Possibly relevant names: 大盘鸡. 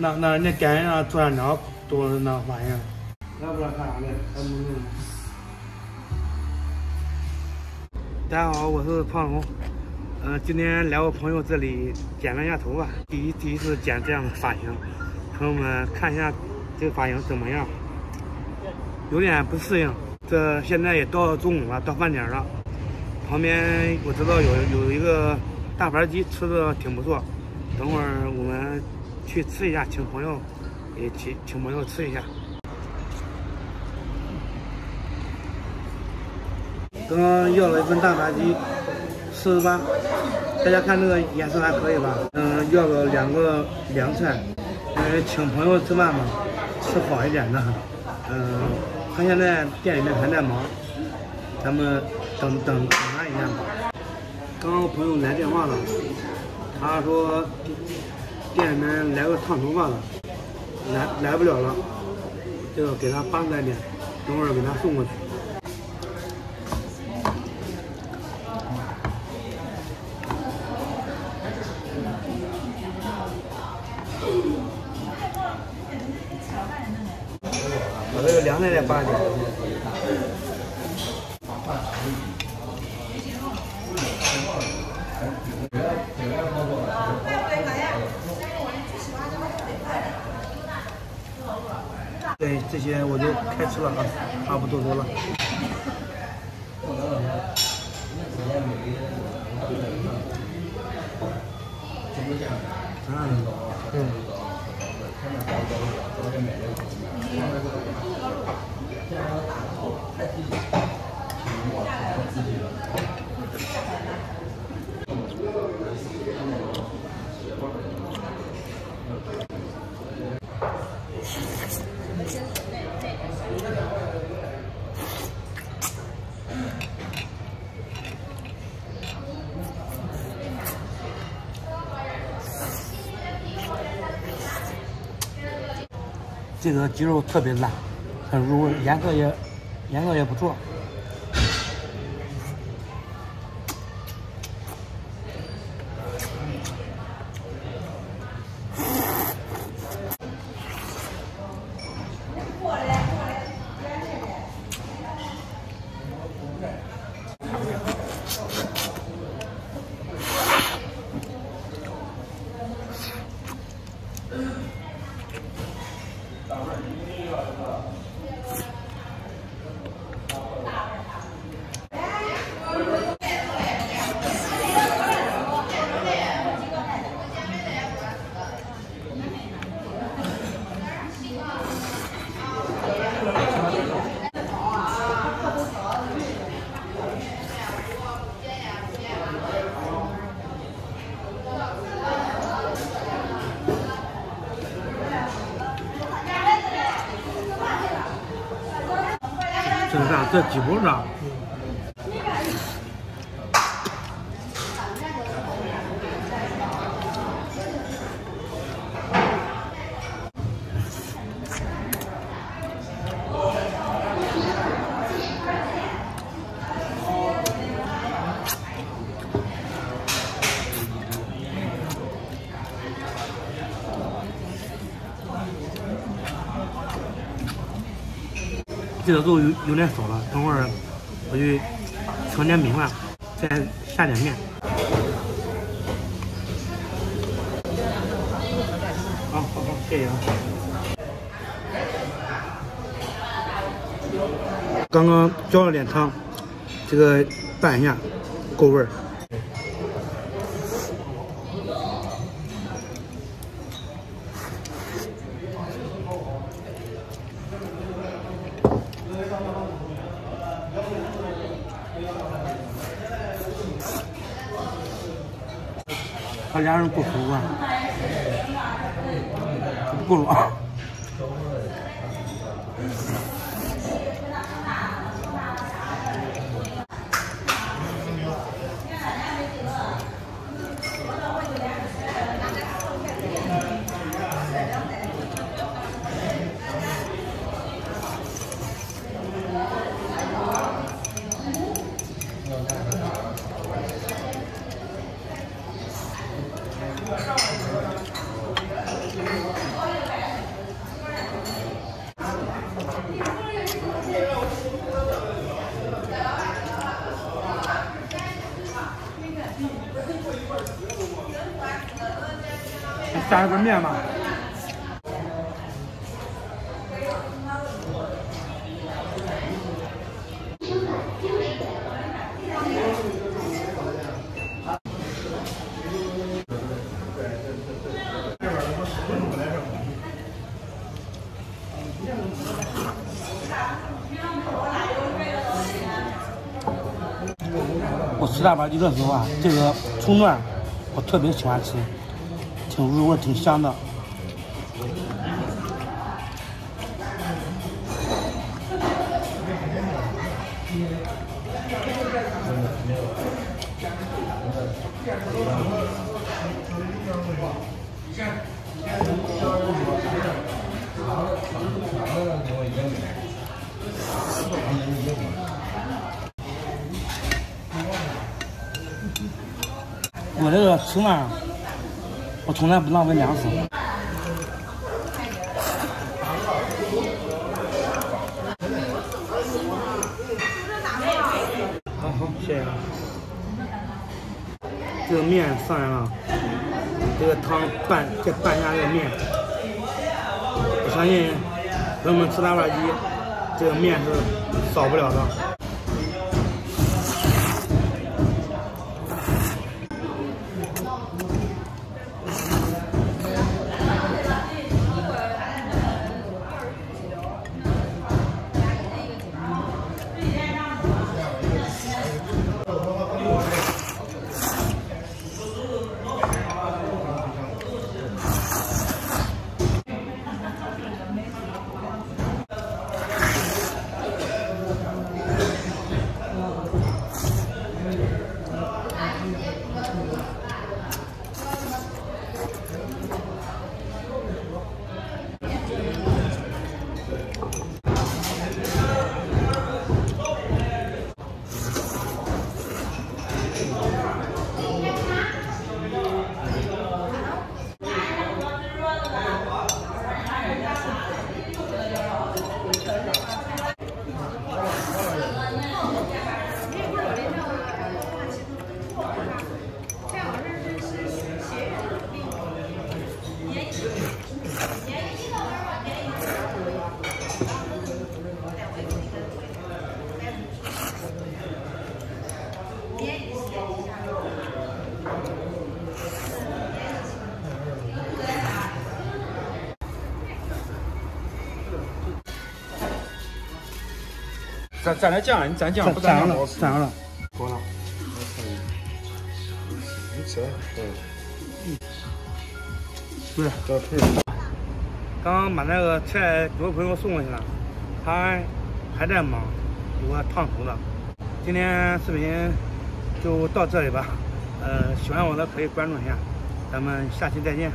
那人家电影上做两张都是那玩意儿，俺不知道干啥嘞，还没弄。大家好，我是胖龙，今天来我朋友这里剪了一下头发，第一次剪这样的发型，朋友们看一下这个发型怎么样？有点不适应。这现在也到中午了，到饭点了。旁边我知道有一个大盘鸡，吃的挺不错，等会儿我们去吃一下，请朋友。 也请朋友吃一下。刚刚要了一份大盘鸡，48，大家看这个颜色还可以吧？要了两个凉菜，请朋友吃饭嘛，吃好一点的。他现在店里面还在忙，咱们等他一下吧。刚刚朋友来电话了，他说店里面来个烫头发的。 来不了了，这个给他搬来点，等会儿给他送过去。把这个凉菜再拌一点。对，这些我就开吃了啊，差不多了。这个鸡肉特别辣，很入味，颜色也不错。这是啥？这几包啥？这个肉有点少了，等会儿我去盛点米饭，再下点面。好，谢谢啊。刚刚浇了点汤，这个拌一下，够味儿。 他家人不熟啊，不老。炸一锅面吧。我吃腊八鸡的时候啊，这个葱段我特别喜欢吃，挺入味，挺香的。我这个吃饭，我从来不浪费粮食。好好，谢谢。这个面上来了，这个汤拌再拌一下这个面。我相信朋友们吃腊八鸡，这个面是少不了的。 蘸点酱，你蘸酱不蘸酱我蘸上了，够了。你吃了？嗯。不是，这配。刚刚把那个菜给我朋友送过去了，他还在忙，给我烫头了。今天视频就到这里吧，喜欢我的可以关注一下，咱们下期再见。